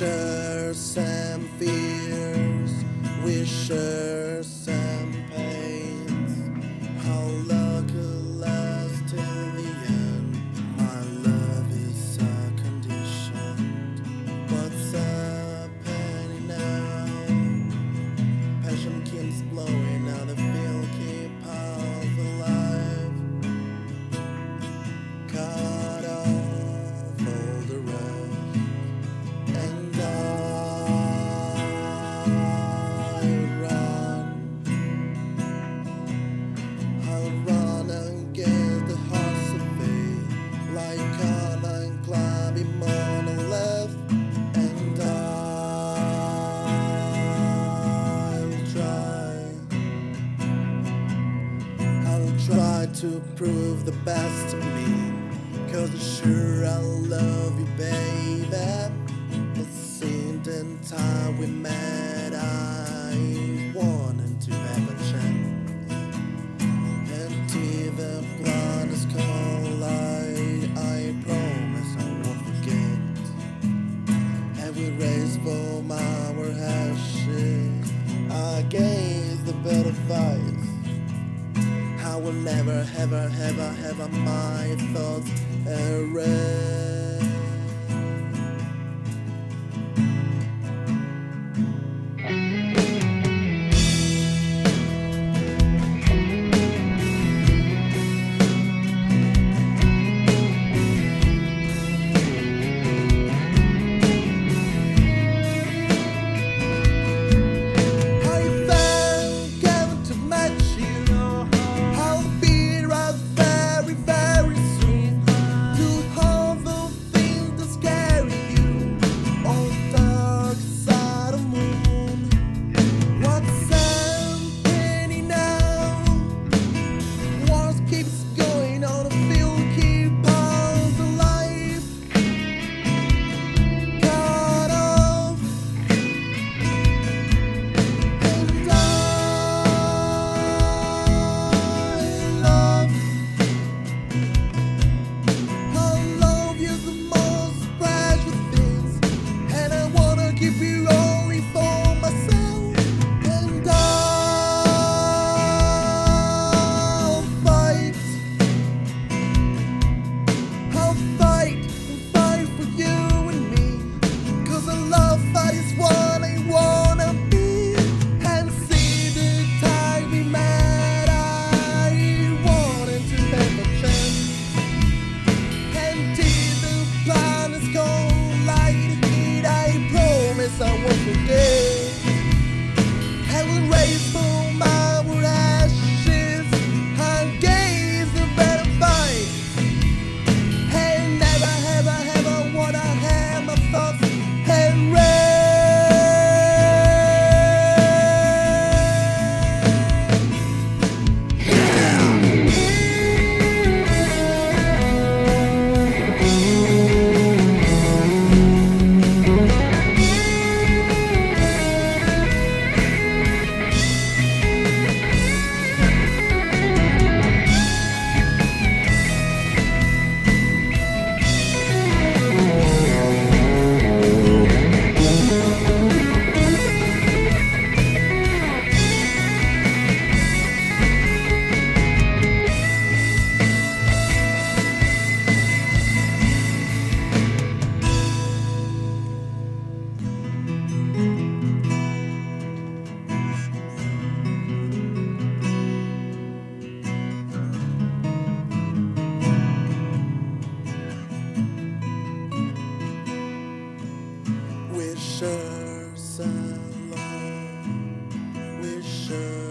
Wishers and fears, wishers and pains, how luck lasts till the end. My love is unconditioned. What's happening now? Passion keeps blowing out of field, keep us alive. Cut off all the road. Try to prove the best to me, 'cause I'm sure I love you, baby. It seemed in time we met, I wanted to have a chance, and even blind as coal, I promise I won't forget. And we raised from our ashes against the butterflies. I will never, ever, ever, ever my thoughts erase. Wishers and love, wishers.